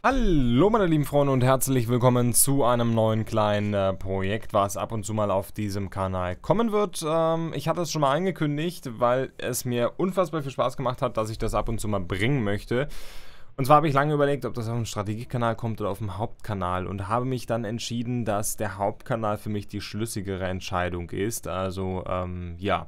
Hallo meine lieben Freunde und herzlich willkommen zu einem neuen kleinen Projekt, was ab und zu mal auf diesem Kanal kommen wird. Ich hatte es schon mal angekündigt, weil es mir unfassbar viel Spaß gemacht hat, dass ich das ab und zu mal bringen möchte. Und zwar habe ich lange überlegt, ob das auf dem Strategiekanal kommt oder auf dem Hauptkanal und habe mich dann entschieden, dass der Hauptkanal für mich die schlüssigere Entscheidung ist. Also ja.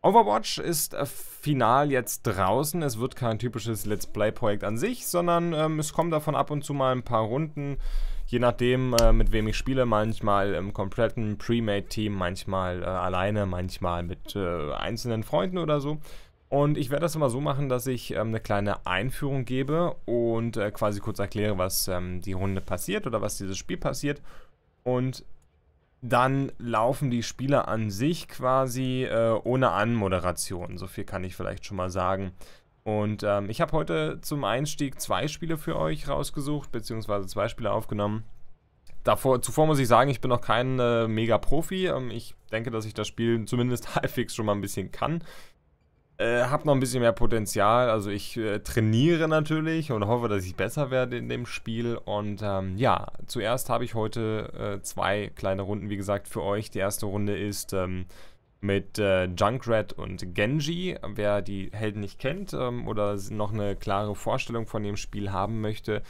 Overwatch ist final jetzt draußen, es wird kein typisches Let's Play Projekt an sich, sondern es kommen davon ab und zu mal ein paar Runden, je nachdem mit wem ich spiele, manchmal im kompletten Pre-Made-Team, manchmal alleine, manchmal mit einzelnen Freunden oder so. Und ich werde das immer so machen, dass ich eine kleine Einführung gebe und quasi kurz erkläre, was die Runde passiert oder was dieses Spiel passiert, und dann laufen die Spieler an sich quasi ohne Anmoderation. So viel kann ich vielleicht schon mal sagen. Und ich habe heute zum Einstieg zwei Spiele für euch rausgesucht, beziehungsweise zwei Spiele aufgenommen. Zuvor muss ich sagen, ich bin noch kein Mega-Profi. Ich denke, dass ich das Spiel zumindest halbwegs schon mal ein bisschen kann. Habe noch ein bisschen mehr Potenzial. Also ich trainiere natürlich und hoffe, dass ich besser werde in dem Spiel. Und ja, zuerst habe ich heute zwei kleine Runden, wie gesagt, für euch. Die erste Runde ist mit Junkrat und Genji. Wer die Helden nicht kennt oder noch eine klare Vorstellung von dem Spiel haben möchte,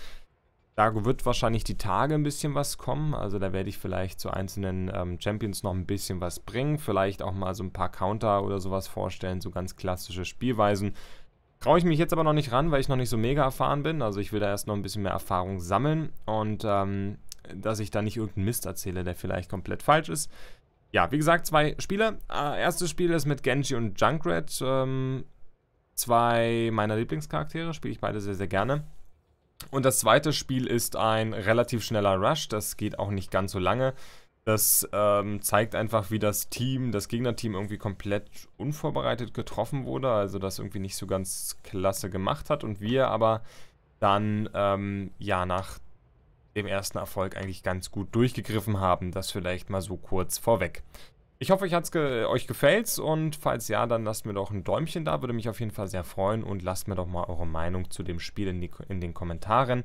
da wird wahrscheinlich die Tage ein bisschen was kommen. Also da werde ich vielleicht zu einzelnen Champions noch ein bisschen was bringen. Vielleicht auch mal so ein paar Counter oder sowas vorstellen. So ganz klassische Spielweisen. Traue ich mich jetzt aber noch nicht ran, weil ich noch nicht so mega erfahren bin. Also ich will da erst noch ein bisschen mehr Erfahrung sammeln. Und dass ich da nicht irgendeinen Mist erzähle, der vielleicht komplett falsch ist. Ja, wie gesagt, zwei Spiele. Erstes Spiel ist mit Genji und Junkrat. Zwei meiner Lieblingscharaktere. Spiele ich beide sehr, sehr gerne. Und das zweite Spiel ist ein relativ schneller Rush, das geht auch nicht ganz so lange. Das zeigt einfach, wie das Team, das Gegnerteam irgendwie komplett unvorbereitet getroffen wurde, also das irgendwie nicht so ganz klasse gemacht hat. Und wir aber dann, ja, nach dem ersten Erfolg eigentlich ganz gut durchgegriffen haben, das vielleicht mal so kurz vorweg. Ich hoffe, euch gefällt's, und falls ja, dann lasst mir doch ein Däumchen da, würde mich auf jeden Fall sehr freuen, und lasst mir doch mal eure Meinung zu dem Spiel in den Kommentaren.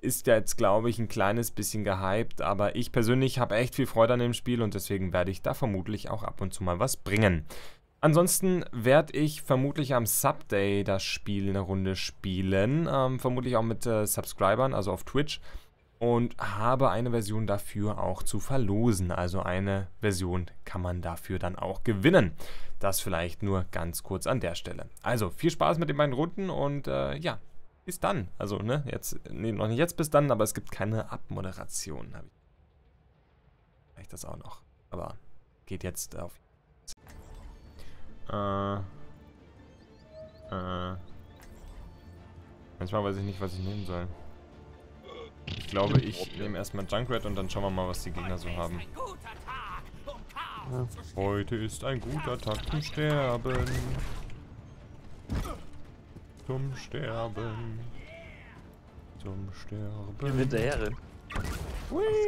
Ist ja jetzt, glaube ich, ein kleines bisschen gehypt, aber ich persönlich habe echt viel Freude an dem Spiel und deswegen werde ich da vermutlich auch ab und zu mal was bringen. Ansonsten werde ich vermutlich am Subday das Spiel eine Runde spielen, vermutlich auch mit Subscribern, also auf Twitch. Und habe eine Version dafür auch zu verlosen. Also eine Version kann man dafür dann auch gewinnen. Das vielleicht nur ganz kurz an der Stelle. Also viel Spaß mit den beiden Runden und ja, bis dann. Also ne, jetzt, nee, noch nicht jetzt bis dann, aber es gibt keine Abmoderation. Vielleicht das auch noch. Aber geht jetzt auf. Manchmal weiß ich nicht, was ich nehmen soll. Ich glaube, ich nehme erstmal Junkrat und dann schauen wir mal, was die Gegner so haben. Heute ist ein guter Tag zum Sterben. Zum Sterben. Zum Sterben.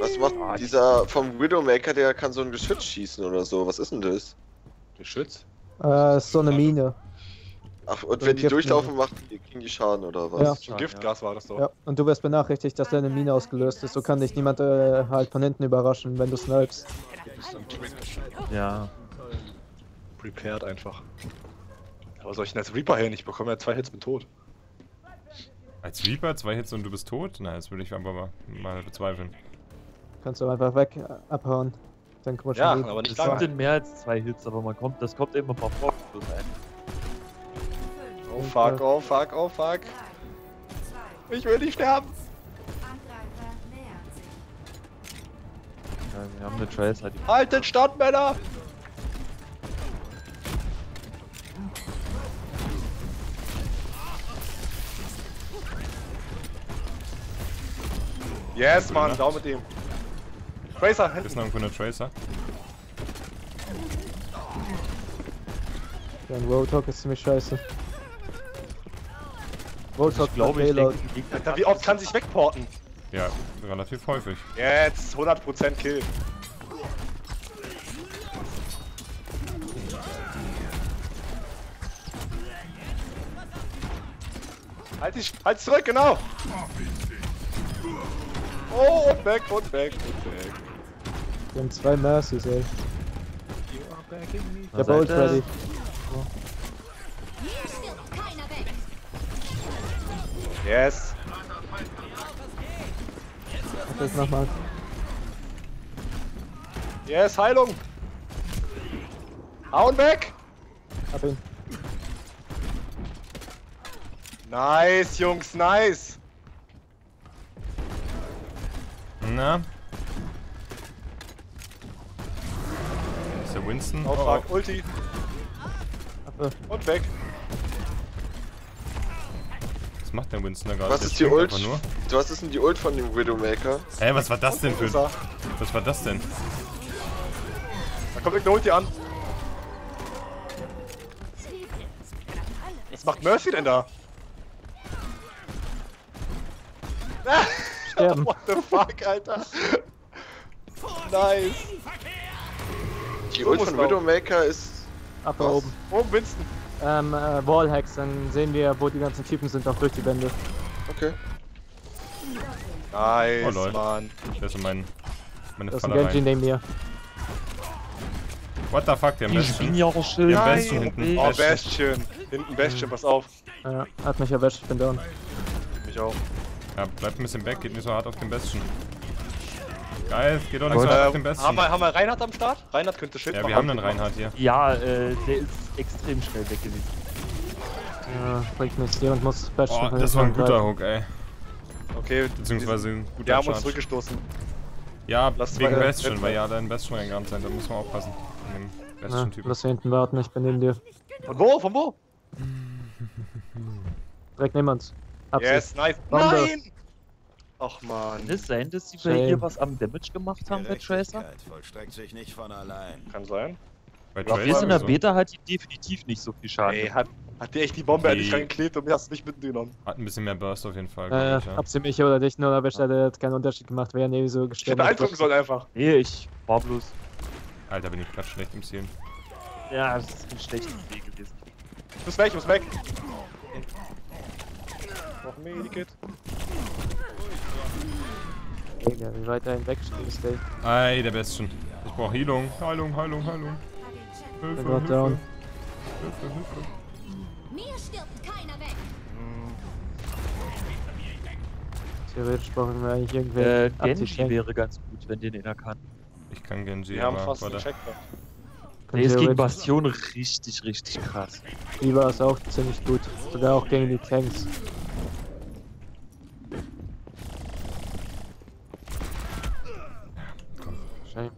Was macht dieser vom Widowmaker, der kann so ein Geschütz schießen oder so? Was ist denn das? Geschütz? Ist so eine Mine. Ach, und wenn die durchlaufen, kriegen die Schaden oder was? Ja. Giftgas war das doch. Ja, und du wirst benachrichtigt, dass deine Mine ausgelöst ist. So kann dich niemand halt von hinten überraschen, wenn du snipest. Ja. Prepared einfach. Aber soll ich denn als Reaper hin? Ich bekomme ja 2 Hits, bin tot. Als Reaper 2 Hits und du bist tot? Nein, das würde ich einfach mal bezweifeln. Kannst du einfach weg abhauen. Dann kommt man schon. Ja, aber nicht lang. Es sind mehr als 2 Hits, aber man kommt, das kommt eben ein paar Vorflüsse ein. Oh fuck, oh fuck, oh fuck. Ich will nicht sterben. Ja, wir haben eine Tracer. Haltet Stand, Männer! Yes, Mann, da mit ihm. Tracer, hinten. Ist noch irgendwo eine Tracer? Dein Roadhog ist ziemlich scheiße. Ich glaube, wie oft kann sich wegporten? Ja, relativ häufig. Jetzt 100% Kill. Halt zurück, genau! Oh, und weg, und weg, und weg. Wir haben zwei Mercys, ey. Der Bolt ready. Oh. Yes! Mach das nochmal. Yes, Heilung! Hauen weg! Hab ihn. Nice, Jungs, nice! Na? Ist der Winston? Auftrag, oh. Ulti! Und weg! Was macht der Winston da gerade? Was ist die Ult? Was ist denn die Ult von dem Widowmaker? Ey, was war das denn für... Was war das denn? Da kommt irgendeine Ulti an! Was macht Mercy denn da? Sterben. What the fuck, Alter? Nice. Die Ult von Widowmaker ist... Ab da oben. Oben, Winston. Wallhacks, dann sehen wir, wo die ganzen Typen sind, auch durch die Wände. Okay. Nice, oh, Mann. Das ist meine Falle rein. Das ist ein Genji neben mir. What the fuck, der Bastion. Der Bastion hinten. Oh, Bastion. Hinten Bastion, pass auf. Ja, hat mich erwischt, ich bin down. Mich auch. Ja, bleibt ein bisschen weg, geht nicht so hart auf den Bastion. Geil, geht doch nicht so hart auf den Bastion. Haben wir Reinhardt am Start? Reinhardt könnte Schild machen. Ja, wir haben einen Reinhardt hier. Ja, der ist extrem schnell weggewiesen. Ja, bringt nichts, jemand muss Bastion. Oh, das war ein guter Hook, ey. Okay, beziehungsweise ein guter Hook. Wir haben uns zurückgestoßen. Ja, wegen Bastion, weil ja da ein Bastion reingegangen sind, da muss man aufpassen. Ja, lass hier hinten warten, ich bin neben dir. Von wo? Von wo? Direkt neben uns. Absicht. Yes, nice. Bombe. Nein! Ach man. Kann es sein, dass die bei hier was am Damage gemacht haben bei Tracer? Vollstreckt sich nicht von allein. Kann sein. Bei Tracer in der Beta hat die definitiv nicht so viel Schaden. Ey, hat die echt die Bombe an dich reingeklebt und hast nicht mitgenommen. Hat ein bisschen mehr Burst auf jeden Fall. Ja. Hab's mich oder dich nur, aber ich hätte keinen Unterschied gemacht, wäre nee so gestellt. Ich hätte eindrücken sollen einfach. Nee, ich war bloß. Alter, bin ich grad schlecht im Zielen. Ja, das ist ein schlechtes Spiel gewesen. Ich muss weg, ich muss weg! Noch ein Medikit. Digga, wie weit da hinweg stehst, ey. Ei, der Bastion. Ich brauch Heilung. Heilung, Heilung, Heilung. Hilfe, Hilfe. Down. Hilfe, Hilfe. Mir stirbt keiner weg. Theoretisch brauchen wir eigentlich irgendwer. Genji wäre ganz gut, wenn den einer kann. Ich kann Genji, wir haben fast einen Checkpoint. Nee, es gegen Bastion richtig, richtig krass. D.Va ist auch ziemlich gut. Sogar auch gegen die Tanks. Shame.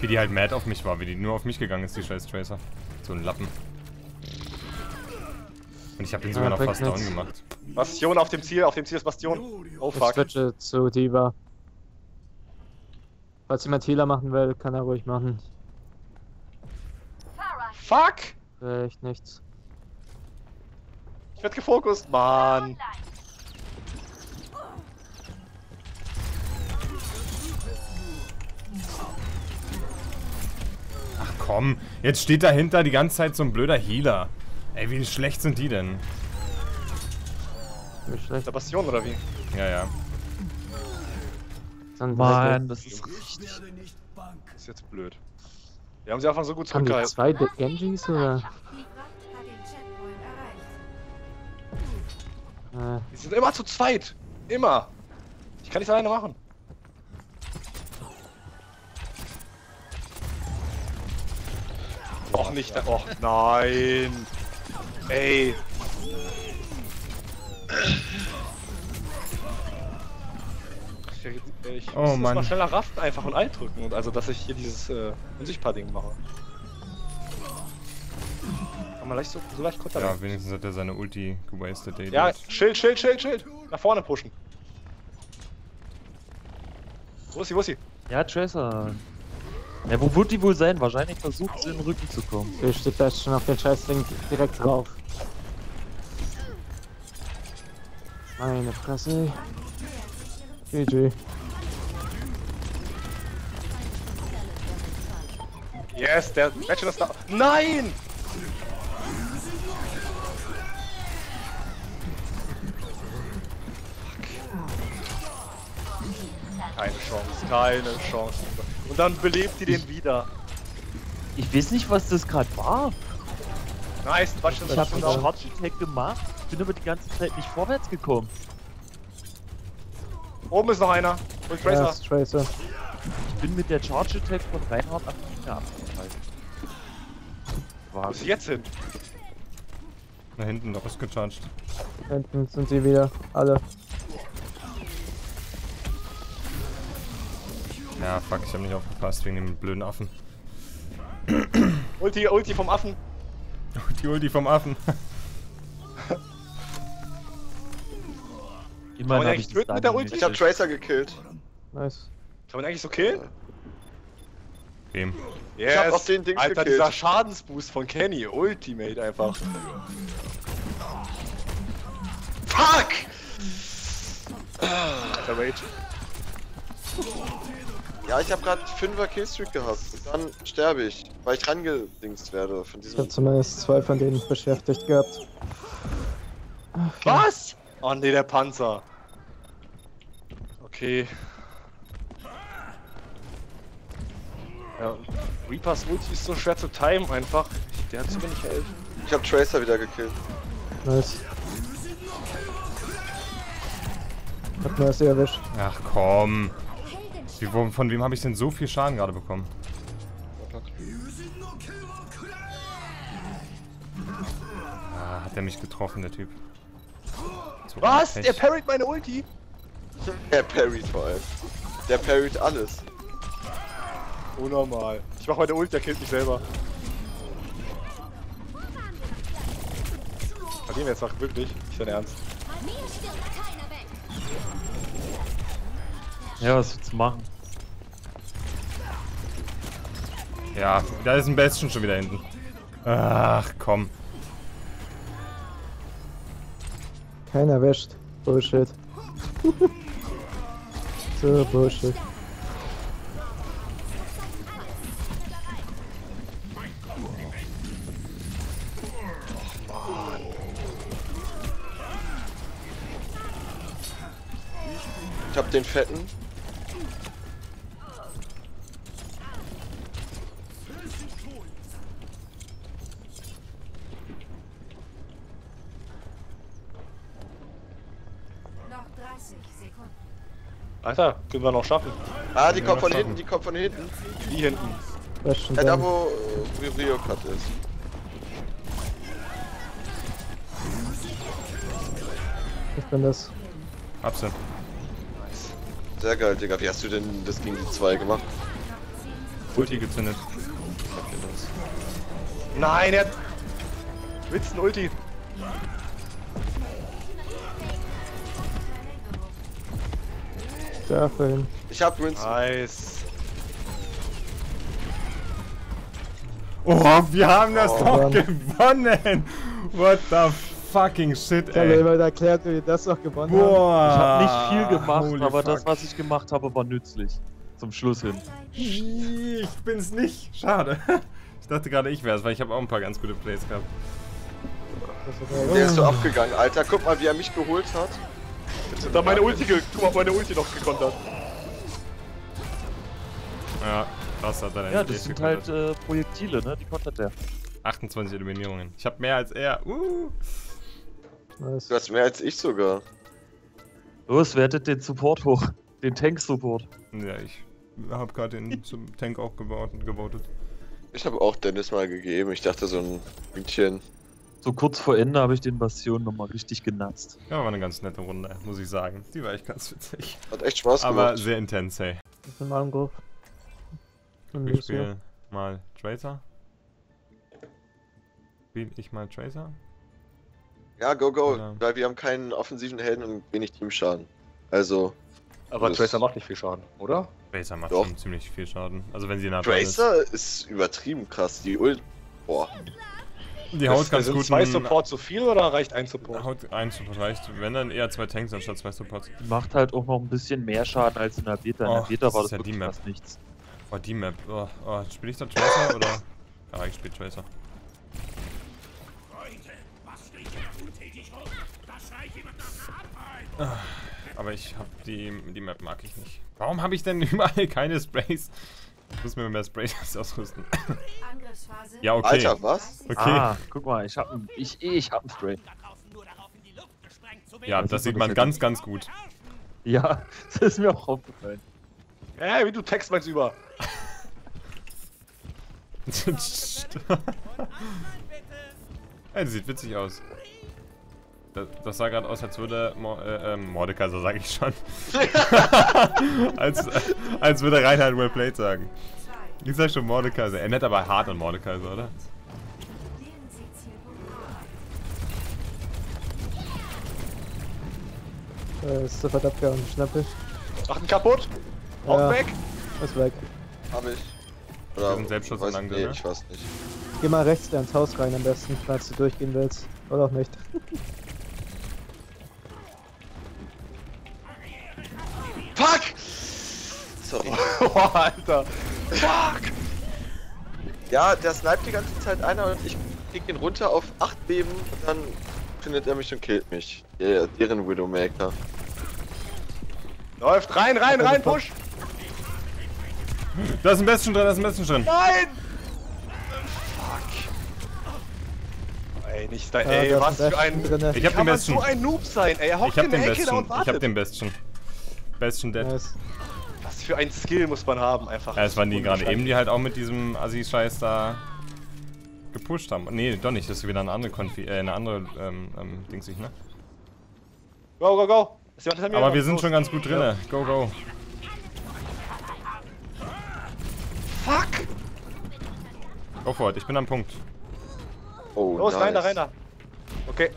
Wie die halt mad auf mich war, wie die nur auf mich gegangen ist, die scheiß Tracer. So ein Lappen. Und ich hab den sogar noch fast down gemacht. Bastion auf dem Ziel ist Bastion. Oh fuck. Ich switche zu D.Va. Falls jemand Healer machen will, kann er ruhig machen. Fuck! Echt nichts. Ich werd gefokust, Mann! Ach komm, jetzt steht dahinter die ganze Zeit so ein blöder Healer. Ey, wie schlecht sind die denn? Wie schlecht? Der Bastion oder wie? Ja, ja. Mann, das ist richtig. Ist jetzt blöd. Wir haben sie einfach so gut zurückgehalten. Haben die zwei Genjis oder? Die sind immer zu zweit. Immer. Ich kann nichts alleine machen. Och nicht. Och nein. Ey. Ich muss jetzt mal schneller raffen einfach und eindrücken und also dass ich hier dieses unsichtbar Ding mache. Kann man leicht so leicht kurz. Ja, wenigstens hat er seine Ulti gewastet. Ja, Schild, Schild, Schild, Schild! Nach vorne pushen! Wo ist sie, wo ist sie? Ja, Tracer. Ja, wo wird die wohl sein? Wahrscheinlich versucht sie in den Rücken zu kommen. Hier steht da schon auf den Scheißding direkt drauf. Meine Fresse. GG. Yes, der Match ist da. Nein! keine Chance, keine Chance. Und dann belebt die den wieder. Ich weiß nicht, was das gerade war. Nice, Bastion. Ich hab einen Short-Attack gemacht, bin aber die ganze Zeit nicht vorwärts gekommen. Oben ist noch einer. Und Tracer. Ja, Tracer. Ich bin mit der Charge Attack von Reinhardt am Gegner abgefallen. Wo ist jetzt hin? Da hinten noch ist gecharged. Hinten sind sie wieder. Alle. Ja, fuck, ich hab nicht aufgepasst wegen dem blöden Affen. Ulti, Ulti vom Affen. Die Ulti vom Affen. Kann man eigentlich töten mit der Ulti? Ich hab Tracer gekillt. Nice. Kann man eigentlich so killen? Wem? Yes. Ich hab auch den Ding gekillt. Alter, dieser Schadensboost von Kenny. Ultimate einfach. Fuck! Alter, Rage. Ja, ich hab grad 5er Killstreak gehabt. Und dann sterbe ich, weil ich rangedingst werde von diesem... Ich hab zumindest zwei von denen beschäftigt gehabt. Okay. Was? Oh ne, der Panzer. Okay. Ja, Reapers Ulti ist so schwer zu timen einfach. Der hat zu wenig Hilfe. Ich hab Tracer wieder gekillt. Nice. Hat Mercy erwischt. Ach komm. Von wem habe ich denn so viel Schaden gerade bekommen? Ah, hat er mich getroffen, der Typ. So was? Der parried meine Ulti? Der parried vor allem. Der parried alles. Unnormal. Ich mach heute Ulti, der killt mich selber. Bei dem jetzt macht wirklich. Ist dein Ernst. Ja, was willst du machen? Ja, da ist ein Bastion schon wieder hinten. Ach komm. Keiner wäscht. Bullshit. So Bullshit. Ich hab den fetten. Alter, können wir noch schaffen. Ah, die kommt von hinten, die kommt von hinten. Die hinten. Ja, da wo Rio Cut ist. Ich bin das. Hab's denn. Nice. Sehr geil, Digga. Wie hast du denn das gegen die 2 gemacht? Ulti gezündet. Nein, er hat... Witzen Ulti. Dafür. Ich hab Winston. Nice. Oh, wir haben das doch gewonnen! What the fucking shit, ey. Ich hab mir mal erklärt, wie wir das doch gewonnen haben. Ich hab nicht viel gemacht, aber das, was ich gemacht habe, war nützlich. Zum Schluss hin. Ich bin's nicht. Schade. Ich dachte gerade, ich wär's, weil ich habe auch ein paar ganz gute Plays gehabt. Der ist so abgegangen, Alter. Guck mal, wie er mich geholt hat. Da meine Ulti, du hast meine Ulti noch gekontert. Ja, krass hat er denn. Ja, das sind halt Projektile, ne? Die kontert der. 28 Eliminierungen. Ich hab mehr als er. Du hast mehr als ich sogar. Los, wertet den Support hoch. Den Tank-Support. Ja, ich hab gerade den zum Tank auch gebaut und gewotet. Ich habe auch Dennis mal gegeben. Ich dachte, so ein Hündchen. So kurz vor Ende habe ich den Bastion nochmal richtig genatzt. Ja, war eine ganz nette Runde, muss ich sagen. Die war echt ganz witzig. Hat echt Spaß gemacht. Aber sehr intens, hey. Ich bin mal im Griff. Ich spiele mal Tracer. Spiele ich mal Tracer? Ja, go, go. Oder? Weil wir haben keinen offensiven Helden und wenig Teamschaden. Also... Aber Tracer macht nicht viel Schaden, oder? Tracer macht schon ziemlich viel Schaden. Also wenn sie nah dran ist. Tracer ist übertrieben krass. Die Ult... Boah. Die haut ganz gut. 2 Support zu viel oder reicht ein Support? Haut ein Support reicht, wenn dann eher 2 Tanks anstatt 2 Supports. Die macht halt auch noch ein bisschen mehr Schaden als in der Beta. In der Beta war das wirklich fast nichts. Oh, die Map. Oh, spiel ich da Tracer oder? Ja, ich spiel Tracer. Aber ich habe die Map mag ich nicht. Warum habe ich denn überall keine Sprays? Ich muss mir mehr Sprays ausrüsten. Ja, okay. Alter, was? Okay. Ah, guck mal, ich hab einen Spray. Ja, das sieht man ganz, ganz gut. Ja, das ist mir auch aufgefallen. Ey, wie du text meinst über. Ey, das sieht witzig aus. Das sah gerade aus, als würde Mordekaiser, sag ich schon. als würde Reinhardt well played sagen. Ich sag schon Mordekaiser. Er nennt aber hart an Mordekaiser, oder? Ist sofort abgehauen, schnappig. Mach ihn kaputt! Auch ja, weg! Ist weg. Hab ich. Oder sind Selbstschutz weiß, nee, ne? Ich weiß nicht. Geh mal rechts ins Haus rein am besten, falls du durchgehen willst. Oder auch nicht. Fuck! Sorry. Boah, Alter. Fuck! Ja, der sniped die ganze Zeit einer und ich krieg ihn runter auf 8 Beben und dann findet er mich und killt mich. Yeah, deren Widowmaker. Läuft rein, rein, push! Da ist ein Bastion drin, Nein! Fuck. Ey, nicht dein. Ey, was für ein. Ich hab den Bastion. So ein Noob sein, ey. Er hockt in der Ecke da und wartet. Ich hab den Bastion. Bastion dead. Nice. Was für ein Skill muss man haben, einfach. Ja, es waren die gerade eben, die halt auch mit diesem Assi-Scheiß da gepusht haben. Nee, doch nicht. Das ist wieder eine andere Konfi. Eine andere. Dings nicht, ne? Go, go, go! Aber wir sind schon ganz gut drin. Ja. Go, go. Fuck! Go for it, ich bin am Punkt. Oh, los, nice. rein da. Okay.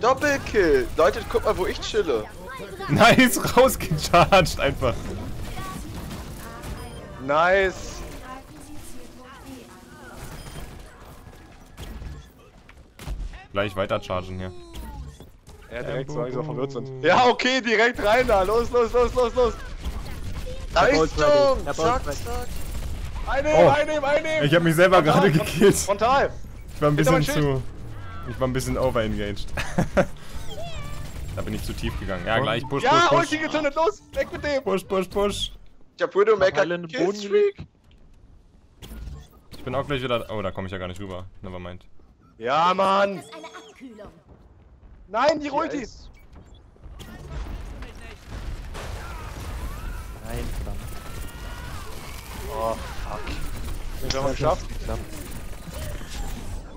Doppelkill! Leute, guck mal, wo ich chille. Nice, rausgecharged einfach. Nice. Gleich weiter chargen hier. Ja, direkt, weil die so verwirrt sind. Ja, okay, direkt rein da. Los. Leistung! Zack, zack. Einnehmen! Ich hab mich selber gerade gekillt. Frontal! Ich war ein bisschen zu... Ich war ein bisschen overengaged. Da bin ich zu tief gegangen. Ja, gleich push, push, push. Ja, Ulti gezündet, los! Weg mit dem! Push. Ich hab Widowmaker Killstreak. Ich bin auch gleich wieder... Oh, da komme ich ja gar nicht rüber. Nevermind. Ja, Mann! Nein, die Ultis! Nein, verdammt. Oh, fuck. Ich hab's geschafft.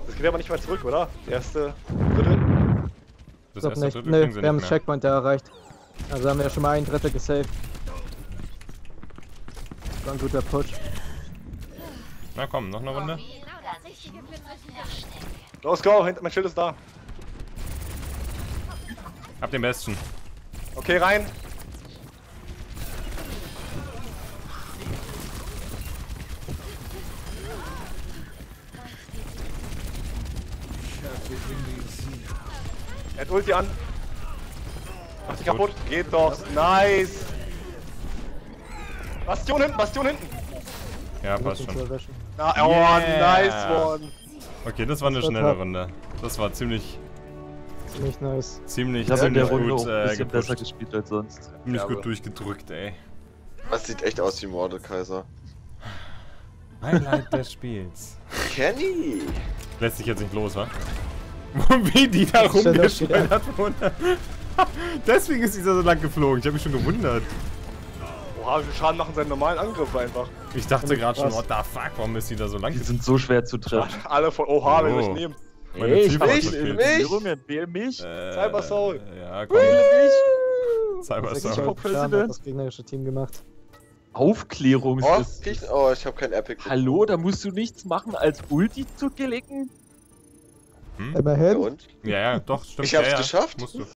Das geht aber nicht mehr zurück, oder? Die erste Drittel? Das erste Drittel kriegen sie nicht mehr. Wir haben den Checkpoint da erreicht. Also haben wir ja schon mal ein Drittel gesaved. Das war ein guter Push. Na komm, noch eine Runde. Los, go! Mein Schild ist da. Hab den Besten. Okay, rein! Er hat Ulti an. Mach dich kaputt. Geht doch. Nice. Bastion hinten, Ja, passt schon. Na, oh, nice one. Okay, das war eine schnelle Runde. Das war ziemlich... Ziemlich nice. Ziemlich gut besser gespielt als sonst. Ziemlich gut durchgedrückt, ey. Das sieht echt aus wie Mordekaiser. Highlight des Spiels. Kenny! Lässt sich jetzt nicht los, wa? Wie die da rumgeschleudert wurde. Deswegen ist dieser so lang geflogen. Ich habe mich schon gewundert. Oha, den Schaden machen seinen normalen Angriff einfach. Ich dachte gerade schon, what the fuck, warum ist die da so lang? Die sind so schwer zu treffen. Alle von Oha, will ich nehmen. Mich! Cyber Soul! Ja, komm. Cyber Soul. Ich hab das gegnerische Team gemacht. Aufklärungssystem. Oh, ich hab kein Epic. Hallo, da musst du nichts machen, als Ulti zu klicken. Immerhin. Ja, doch, stimmt. Ich hab's geschafft. Musst du.